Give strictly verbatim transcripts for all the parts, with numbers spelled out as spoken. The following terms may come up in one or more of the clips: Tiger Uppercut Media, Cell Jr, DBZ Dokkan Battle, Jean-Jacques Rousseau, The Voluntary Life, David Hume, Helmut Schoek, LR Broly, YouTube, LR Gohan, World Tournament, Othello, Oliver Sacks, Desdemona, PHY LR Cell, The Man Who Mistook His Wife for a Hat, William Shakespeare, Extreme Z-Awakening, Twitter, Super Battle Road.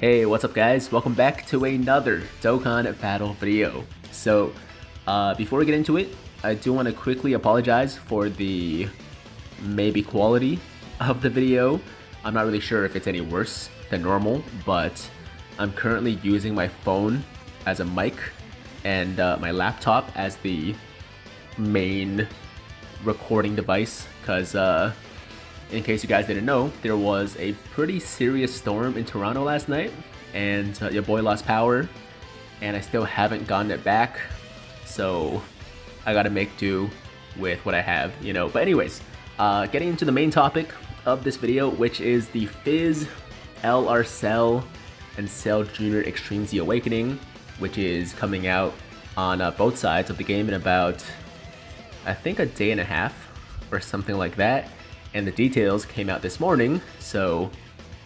Hey, what's up guys? Welcome back to another Dokkan Battle video. So, uh, before we get into it, I do want to quickly apologize for the maybe quality of the video. I'm not really sure if it's any worse than normal, but I'm currently using my phone as a mic and uh, my laptop as the main recording device because uh, in case you guys didn't know, there was a pretty serious storm in Toronto last night, and uh, your boy lost power, and I still haven't gotten it back, so I gotta make do with what I have, you know. But anyways, uh, getting into the main topic of this video, which is the P H Y L R Cell and Cell Junior Extreme Z-Awakening, which is coming out on uh, both sides of the game in about, I think, a day and a half, or something like that. And the details came out this morning, so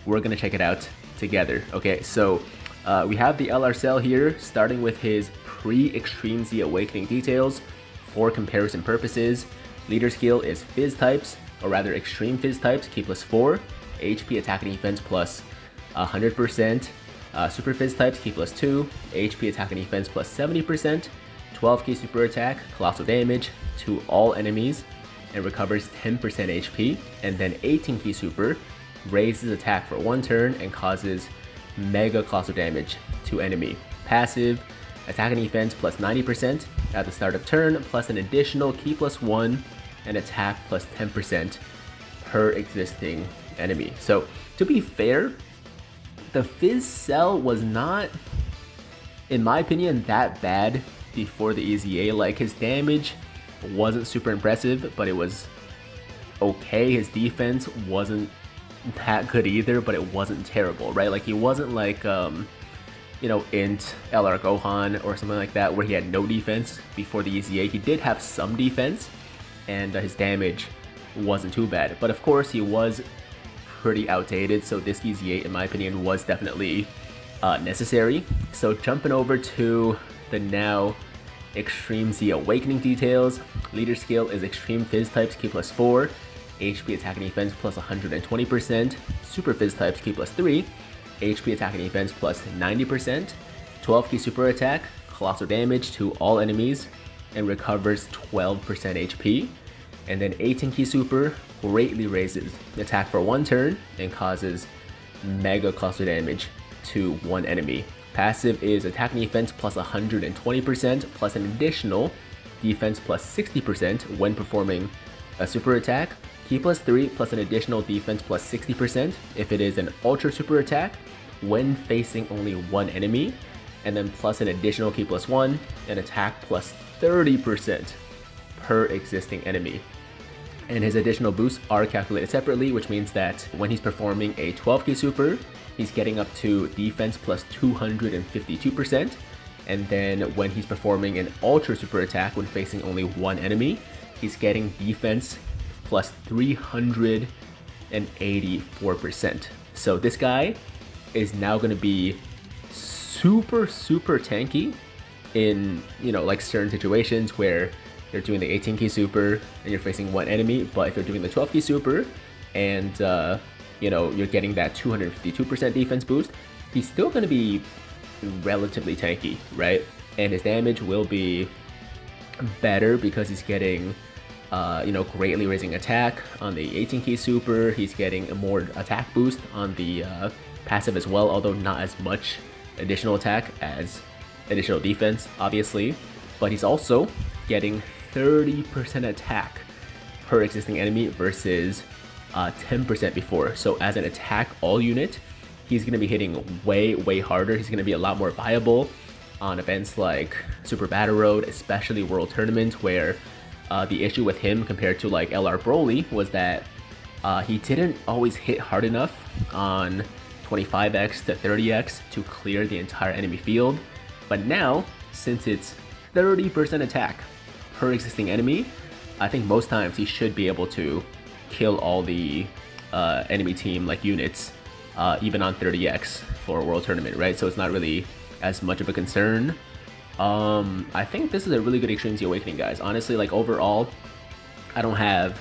we're gonna check it out together. Okay, so uh, we have the L R Cell here, starting with his pre-Extreme Z Awakening details for comparison purposes. Leader skill is Fizz types, or rather Extreme Fizz types, key plus four, H P attack and defense plus one hundred percent, uh, Super Fizz types, key plus two, H P attack and defense plus seventy percent, twelve key super attack, colossal damage to all enemies, and recovers ten percent H P, and then eighteen key super, raises attack for one turn and causes mega colossal damage to enemy. Passive, attack and defense plus ninety percent at the start of turn, plus an additional key plus one and attack plus ten percent per existing enemy. So to be fair, the Fizz Cell was not, in my opinion, that bad before the E Z A. Like, his damage wasn't super impressive, but it was okay. His defense wasn't that good either, but it wasn't terrible, right? Like, he wasn't like, um, you know, Int, L R Gohan, or something like that, where he had no defense before the E Z A. He did have some defense, and uh, his damage wasn't too bad. But of course, he was pretty outdated, so this E Z A, in my opinion, was definitely uh, necessary. So jumping over to the now Extreme Z Awakening details. Leader skill is Extreme Fizz types, Q plus four, H P attack and defense plus one hundred twenty percent, Super Fizz types, Q plus three, H P attack and defense plus ninety percent, twelve key super attack, colossal damage to all enemies, and recovers twelve percent H P, and then eighteen key super, greatly raises attack for one turn and causes mega colossal damage to one enemy. Passive is attack and defense plus one hundred twenty percent, plus an additional defense plus sixty percent when performing a super attack, key plus three, plus an additional defense plus sixty percent if it is an ultra super attack when facing only one enemy, and then plus an additional key plus one and attack plus thirty percent per existing enemy. And his additional boosts are calculated separately, which means that when he's performing a twelve key super, he's getting up to defense plus two hundred fifty-two percent, and then when he's performing an ultra super attack when facing only one enemy, he's getting defense plus three hundred eighty-four percent. So this guy is now going to be super super tanky in, you know, like certain situations where you're doing the eighteen key super and you're facing one enemy. But if you're doing the twelve key super and uh you know, you're getting that two hundred fifty-two percent defense boost, he's still going to be relatively tanky, right? And his damage will be better because he's getting, uh, you know, greatly raising attack on the eighteen key super. He's getting a more attack boost on the uh, passive as well, although not as much additional attack as additional defense, obviously. But he's also getting thirty percent attack per existing enemy versus ten percent uh, before. So as an attack all unit, he's going to be hitting way way harder. He's going to be a lot more viable on events like Super Battle Road, especially World Tournament, where uh, the issue with him compared to like L R Broly was that uh, he didn't always hit hard enough on twenty-five X to thirty X to clear the entire enemy field. But now, since it's thirty percent attack per existing enemy, I think most times he should be able to kill all the uh, enemy team like units, uh, even on thirty X for a World Tournament, right? So it's not really as much of a concern. Um, I think this is a really good Extreme Z Awakening, guys. Honestly, like overall, I don't have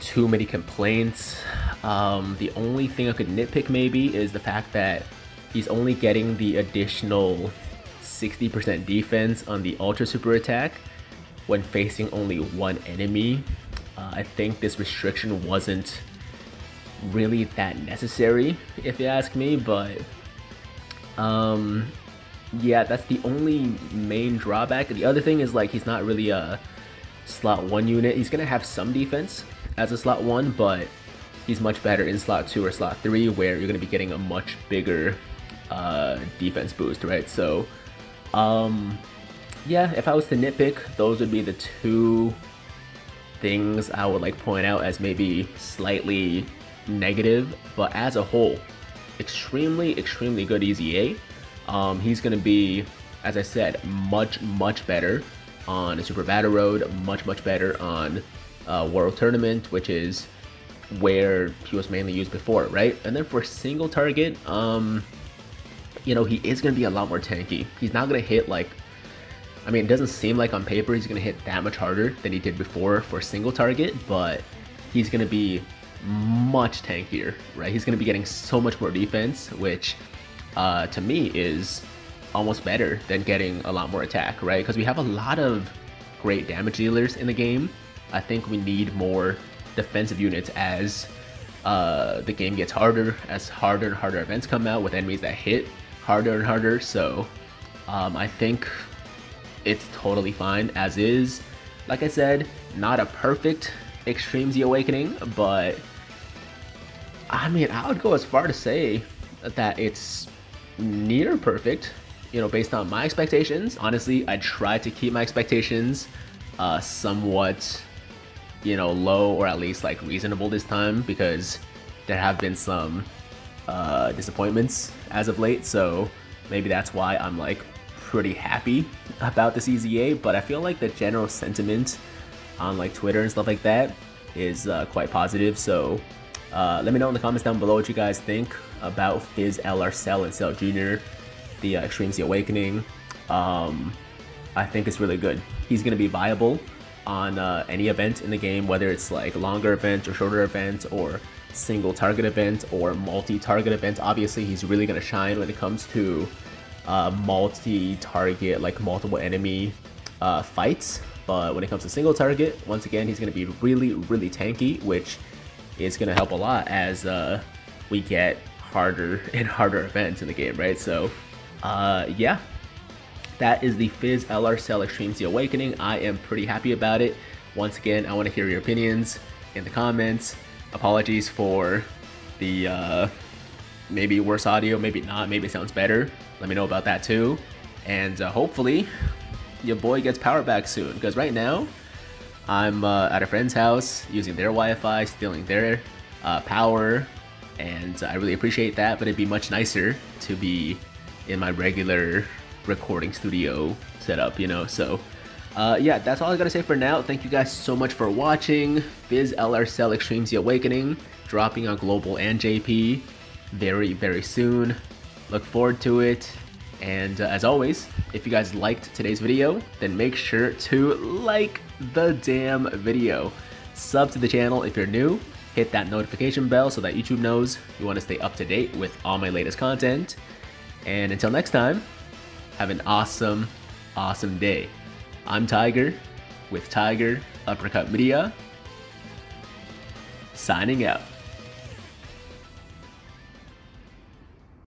too many complaints. Um, the only thing I could nitpick maybe is the fact that he's only getting the additional sixty percent defense on the Ultra Super Attack when facing only one enemy. Uh, I think this restriction wasn't really that necessary, if you ask me, but um, yeah, that's the only main drawback. The other thing is, like, he's not really a slot one unit. He's gonna have some defense as a slot one, but he's much better in slot two or slot three, where you're gonna be getting a much bigger uh, defense boost, right? So um, yeah, if I was to nitpick, those would be the two things I would like point out as maybe slightly negative. But as a whole, extremely, extremely good E Z A. Um, he's gonna be, as I said, much, much better on Super Battle Road, much, much better on uh, World Tournament, which is where he was mainly used before, right? And then for single target, um, you know, he is gonna be a lot more tanky. He's not gonna hit like, I mean, it doesn't seem like on paper he's gonna hit that much harder than he did before for single target, but he's gonna be much tankier, right? He's gonna be getting so much more defense, which uh, to me is almost better than getting a lot more attack, right? Because we have a lot of great damage dealers in the game. I think we need more defensive units as uh, the game gets harder, as harder and harder events come out with enemies that hit harder and harder. So um, I think it's totally fine as is. Like I said, not a perfect Extreme Z-Awakening, but I mean, I would go as far to say that it's near perfect, you know, based on my expectations. Honestly, I try to keep my expectations uh, somewhat, you know, low, or at least like reasonable this time, because there have been some uh, disappointments as of late. So maybe that's why I'm like pretty happy about this E Z A, but I feel like the general sentiment on like Twitter and stuff like that is uh, quite positive. So uh, let me know in the comments down below what you guys think about Phys L R Cell and Cell Junior, the uh, Extreme Z-Awakening. Um, I think it's really good. He's gonna be viable on uh, any event in the game, whether it's like longer events or shorter events or single target events or multi-target events. Obviously, he's really gonna shine when it comes to uh, multi-target, like multiple enemy uh, fights. But when it comes to single target, once again, he's going to be really, really tanky, which is going to help a lot as uh, we get harder and harder events in the game, right? So, uh, yeah, that is the Phys L R Cell Extreme Z-Awakening. I am pretty happy about it. Once again, I want to hear your opinions in the comments. Apologies for the uh, maybe worse audio, maybe not, maybe it sounds better. Let me know about that too. And uh, hopefully your boy gets power back soon, because right now I'm uh, at a friend's house using their Wi-Fi, stealing their uh, power, and I really appreciate that, but it'd be much nicer to be in my regular recording studio setup, you know. So uh, yeah, that's all I gotta say for now. Thank you guys so much for watching. Phys L R Cell Extreme Z-Awakening dropping on Global and J P very, very soon. Look forward to it. And uh, as always, if you guys liked today's video, then make sure to like the damn video. Sub to the channel if you're new. Hit that notification bell so that YouTube knows you want to stay up to date with all my latest content. And until next time, have an awesome, awesome day. I'm Tiger with Tiger Uppercut Media, signing out.